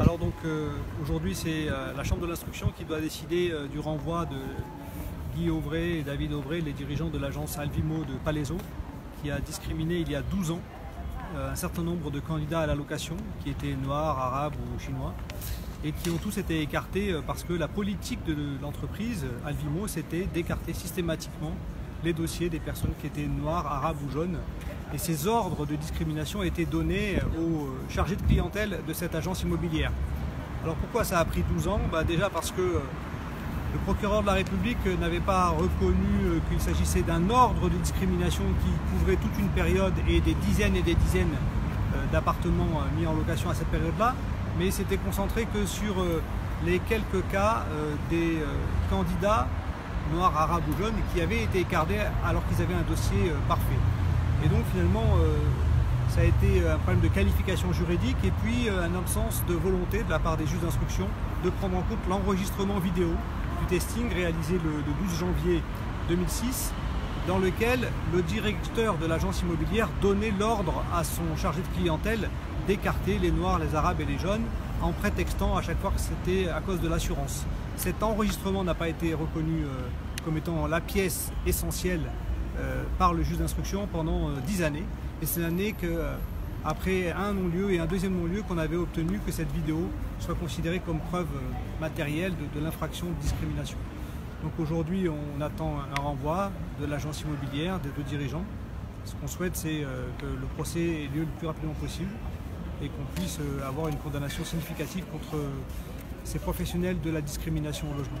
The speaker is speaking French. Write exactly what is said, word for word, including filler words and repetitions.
Alors donc euh, aujourd'hui c'est euh, la chambre de l'instruction qui doit décider euh, du renvoi de Guy Aubry et David Aubry, les dirigeants de l'agence Alvimmo de Palaiseau, qui a discriminé il y a douze ans euh, un certain nombre de candidats à l'allocation qui étaient noirs, arabes ou chinois, et qui ont tous été écartés euh, parce que la politique de l'entreprise Alvimmo, c'était d'écarter systématiquement les dossiers des personnes qui étaient noires, arabes ou jaunes. Et ces ordres de discrimination étaient donnés aux chargés de clientèle de cette agence immobilière. Alors pourquoi ça a pris douze ans? Bah déjà parce que le procureur de la République n'avait pas reconnu qu'il s'agissait d'un ordre de discrimination qui couvrait toute une période et des dizaines et des dizaines d'appartements mis en location à cette période-là, mais s'était concentré que sur les quelques cas des candidats noirs, arabes ou jaunes qui avaient été écartés alors qu'ils avaient un dossier parfait. Et donc finalement, euh, ça a été un problème de qualification juridique et puis euh, une absence de volonté de la part des juges d'instruction de prendre en compte l'enregistrement vidéo du testing réalisé le, le douze janvier deux mille six, dans lequel le directeur de l'agence immobilière donnait l'ordre à son chargé de clientèle d'écarter les noirs, les arabes et les jaunes, en prétextant à chaque fois que c'était à cause de l'assurance. Cet enregistrement n'a pas été reconnu euh, comme étant la pièce essentielle euh, par le juge d'instruction pendant dix années. Et c'est l'année qu'après un non-lieu et un deuxième non-lieu qu'on avait obtenu que cette vidéo soit considérée comme preuve matérielle de, de l'infraction de discrimination. Donc aujourd'hui, on attend un renvoi de l'agence immobilière, des deux dirigeants. Ce qu'on souhaite, c'est euh, que le procès ait lieu le plus rapidement possible et qu'on puisse avoir une condamnation significative contre ces professionnels de la discrimination au logement.